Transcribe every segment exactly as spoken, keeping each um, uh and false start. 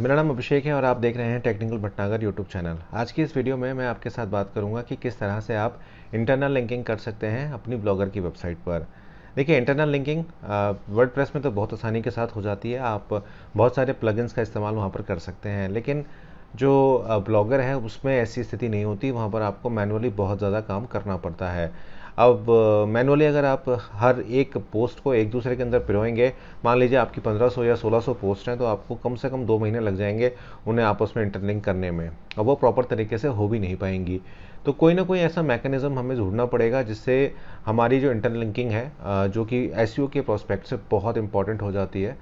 मेरा नाम अभिषेक है और आप देख रहे हैं टेक्निकल भटनागर यूट्यूब चैनल। आज की इस वीडियो में मैं आपके साथ बात करूंगा कि किस तरह से आप इंटरनल लिंकिंग कर सकते हैं अपनी ब्लॉगर की वेबसाइट पर। देखिए, इंटरनल लिंकिंग वर्डप्रेस में तो बहुत आसानी के साथ हो जाती है, आप बहुत सारे प्लगइन्स का इस्तेमाल वहाँ पर कर सकते हैं, लेकिन जो ब्लॉगर है उसमें ऐसी स्थिति नहीं होती, वहाँ पर आपको मैनुअली बहुत ज़्यादा काम करना पड़ता है। अब मैनुअली अगर आप हर एक पोस्ट को एक दूसरे के अंदर पिरोएंगे, मान लीजिए आपकी पंद्रह सौ या सोलह सौ पोस्ट हैं, तो आपको कम से कम दो महीने लग जाएंगे उन्हें आपस में इंटरलिंक करने में, और वो प्रॉपर तरीके से हो भी नहीं पाएंगी। तो कोई ना कोई ऐसा मैकेनिज़्म हमें ढूंढना पड़ेगा जिससे हमारी जो इंटरलिंकिंग है, जो कि एसईओ के प्रोस्पेक्ट से बहुत इंपॉर्टेंट हो जाती है,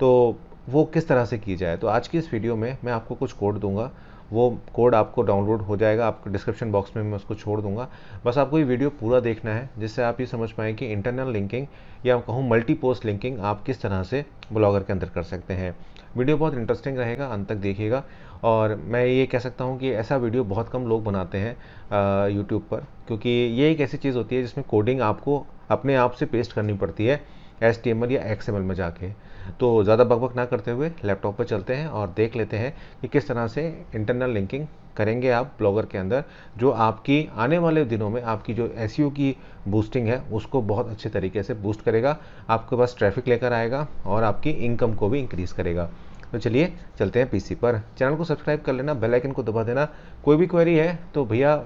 तो वो किस तरह से की जाए। तो आज की इस वीडियो में मैं आपको कुछ कोड दूंगा, वो कोड आपको डाउनलोड हो जाएगा, आपको डिस्क्रिप्शन बॉक्स में मैं उसको छोड़ दूंगा। बस आपको ये वीडियो पूरा देखना है जिससे आप ये समझ पाएँ कि इंटरनल लिंकिंग या आप कहूँ मल्टी पोस्ट लिंकिंग आप किस तरह से ब्लॉगर के अंदर कर सकते हैं। वीडियो बहुत इंटरेस्टिंग रहेगा, अंत तक देखिएगा। और मैं ये कह सकता हूँ कि ऐसा वीडियो बहुत कम लोग बनाते हैं यूट्यूब पर, क्योंकि ये एक ऐसी चीज़ होती है जिसमें कोडिंग आपको अपने आप से पेस्ट करनी पड़ती है एच टी एम एल या एक्स एम एल में जाके। तो ज़्यादा बकबक ना करते हुए लैपटॉप पर चलते हैं और देख लेते हैं कि किस तरह से इंटरनल लिंकिंग करेंगे आप ब्लॉगर के अंदर, जो आपकी आने वाले दिनों में आपकी जो एसईओ की बूस्टिंग है उसको बहुत अच्छे तरीके से बूस्ट करेगा, आपके पास ट्रैफिक लेकर आएगा और आपकी इनकम को भी इंक्रीज़ करेगा। तो चलिए चलते हैं पीसी पर। चैनल को सब्सक्राइब कर लेना, बेल आइकन को दबा देना। कोई भी क्वेरी है तो भैया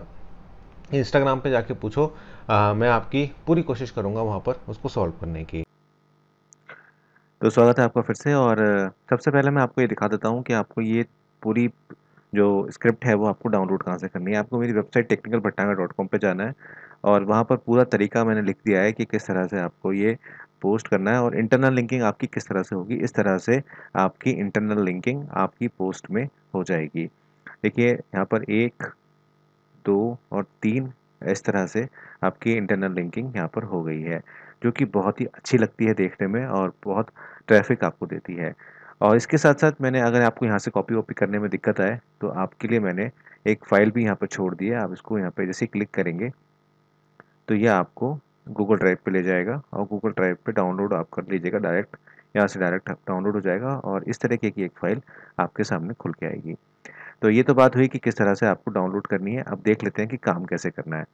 इंस्टाग्राम पर जाके पूछो, आ, मैं आपकी पूरी कोशिश करूँगा वहाँ पर उसको सॉल्व करने की। तो स्वागत है आपका फिर से। और सबसे पहले मैं आपको ये दिखा देता हूँ कि आपको ये पूरी जो स्क्रिप्ट है वो आपको डाउनलोड कहाँ से करनी है। आपको मेरी website technical Bhatnagar dot com पर जाना है और वहाँ पर पूरा तरीका मैंने लिख दिया है कि किस तरह से आपको ये पोस्ट करना है और इंटरनल लिंकिंग आपकी किस तरह से होगी। इस तरह से आपकी इंटरनल लिंकिंग आपकी पोस्ट में हो जाएगी। देखिए यहाँ पर एक, दो और तीन, इस तरह से आपकी इंटरनल लिंकिंग यहाँ पर हो गई है, जो कि बहुत ही अच्छी लगती है देखने में और बहुत ट्रैफिक आपको देती है। और इसके साथ साथ मैंने, अगर आपको यहाँ से कॉपी वॉपी करने में दिक्कत आए तो आपके लिए मैंने एक फ़ाइल भी यहाँ पर छोड़ दी है। आप इसको यहाँ पे जैसे क्लिक करेंगे तो यह आपको गूगल ड्राइव पे ले जाएगा और गूगल ड्राइव पे डाउनलोड आप कर लीजिएगा डायरेक्ट, यहाँ से डायरेक्ट डाउनलोड हो जाएगा और इस तरीके की एक फ़ाइल आपके सामने खुल के आएगी। तो ये तो बात हुई कि किस तरह से आपको डाउनलोड करनी है। अब देख लेते हैं कि काम कैसे करना है।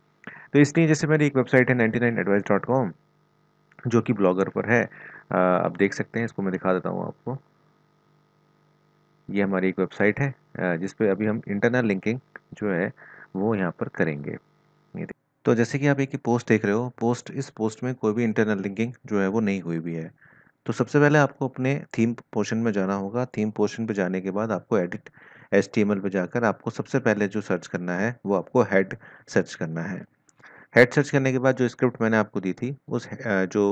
तो इसलिए जैसे मेरी एक वेबसाइट है ninety nine advice dot com, जो कि ब्लॉगर पर है। आप देख सकते हैं, इसको मैं दिखा देता हूँ आपको। ये हमारी एक वेबसाइट है जिस पे अभी हम इंटरनल लिंकिंग जो है वो यहाँ पर करेंगे। तो जैसे कि आप एक पोस्ट देख रहे हो, पोस्ट इस पोस्ट में कोई भी इंटरनल लिंकिंग जो है वो नहीं हुई भी है। तो सबसे पहले आपको अपने थीम पोर्शन में जाना होगा। थीम पोर्शन पे जाने के बाद आपको edit H T M L पे जाकर आपको सबसे पहले जो सर्च करना है वो आपको हेड सर्च करना है। हेड सर्च करने के बाद जो स्क्रिप्ट मैंने आपको दी थी उस जो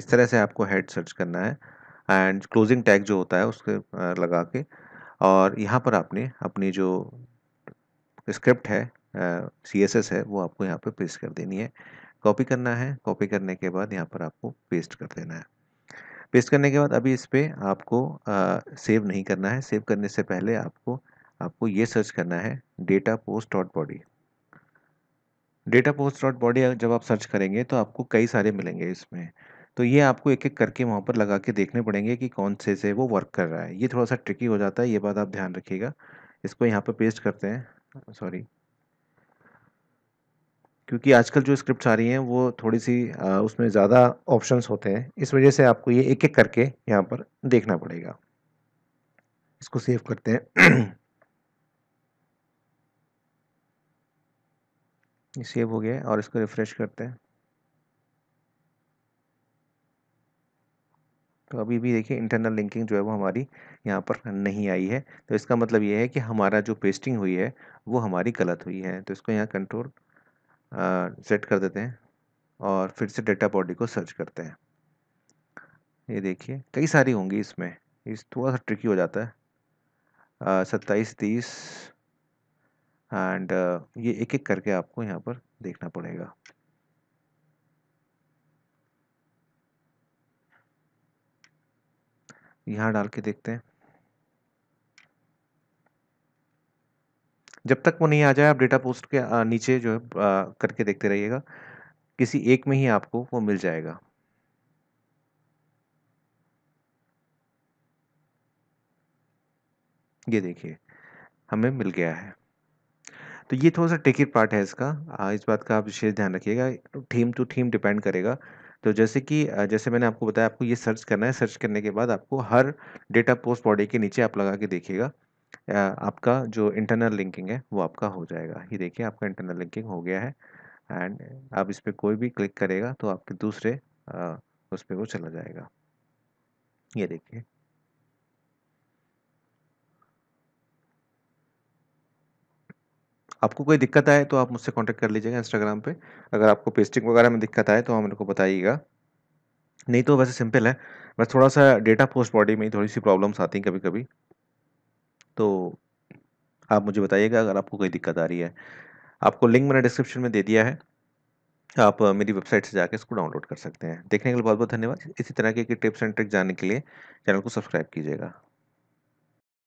इस तरह से आपको हेड सर्च करना है एंड क्लोजिंग टैग जो होता है उसके लगा के, और यहाँ पर आपने अपनी जो स्क्रिप्ट है सी एस एस है वो आपको यहाँ पे पेस्ट कर देनी है। कॉपी करना है, कॉपी करने के बाद यहाँ पर आपको पेस्ट कर देना है। पेस्ट करने के बाद अभी इस पर आपको आ, सेव नहीं करना है। सेव करने से पहले आपको आपको ये सर्च करना है data post dot body. Data post dot body जब आप सर्च करेंगे तो आपको कई सारे मिलेंगे इसमें, तो ये आपको एक एक करके वहाँ पर लगा के देखने पड़ेंगे कि कौन से से वो वर्क कर रहा है। ये थोड़ा सा ट्रिकी हो जाता है, ये बात आप ध्यान रखिएगा। इसको यहाँ पर पेस्ट करते हैं, सॉरी, क्योंकि आजकल जो स्क्रिप्ट आ रही हैं वो थोड़ी सी आ, उसमें ज़्यादा ऑप्शंस होते हैं, इस वजह से आपको ये एक एक करके यहाँ पर देखना पड़ेगा। इसको सेव करते हैं, ये सेव हो गया है और इसको रिफ्रेश करते हैं। तो अभी भी देखिए इंटरनल लिंकिंग जो है वो हमारी यहाँ पर नहीं आई है, तो इसका मतलब ये है कि हमारा जो पेस्टिंग हुई है वो हमारी गलत हुई है। तो इसको यहाँ कंट्रोल सेट कर देते हैं और फिर से डेटा बॉडी को सर्च करते हैं। ये देखिए कई सारी होंगी इसमें, इस थोड़ा सा ट्रिकी हो जाता है। सत्ताईस तीस एंड uh, ये एक एक करके आपको यहाँ पर देखना पड़ेगा। यहाँ डाल के देखते हैं, जब तक वो नहीं आ जाए आप डेटा पोस्ट के uh, नीचे जो है uh, करके देखते रहिएगा, किसी एक में ही आपको वो मिल जाएगा। ये देखिए हमें मिल गया है। तो ये थोड़ा सा ट्रिकी पार्ट है इसका, इस बात का आप विशेष ध्यान रखिएगा। थीम टू थीम डिपेंड करेगा। तो जैसे कि जैसे मैंने आपको बताया, आपको ये सर्च करना है। सर्च करने के बाद आपको हर डेटा पोस्ट बॉडी के नीचे आप लगा के देखिएगा, आपका जो इंटरनल लिंकिंग है वो आपका हो जाएगा। ये देखिए आपका इंटरनल लिंकिंग हो गया है एंड आप इस पर कोई भी क्लिक करेगा तो आपके दूसरे आ, उस पर वो चला जाएगा। ये देखिए आपको कोई दिक्कत आए तो आप मुझसे कांटेक्ट कर लीजिएगा इंस्टाग्राम पे। अगर आपको पेस्टिंग वगैरह में दिक्कत आए तो आप मेरे को बताइएगा, नहीं तो वैसे सिंपल है। बस थोड़ा सा डेटा पोस्ट बॉडी में ही थोड़ी सी प्रॉब्लम्स आती हैं कभी कभी, तो आप मुझे बताइएगा अगर आपको कोई दिक्कत आ रही है। आपको लिंक मैंने डिस्क्रिप्शन में दे दिया है, आप मेरी वेबसाइट से जाकर इसको डाउनलोड कर सकते हैं। देखने के लिए बहुत बहुत धन्यवाद। इसी तरह के टिप्स एंड ट्रिक जानने के लिए चैनल को सब्सक्राइब कीजिएगा।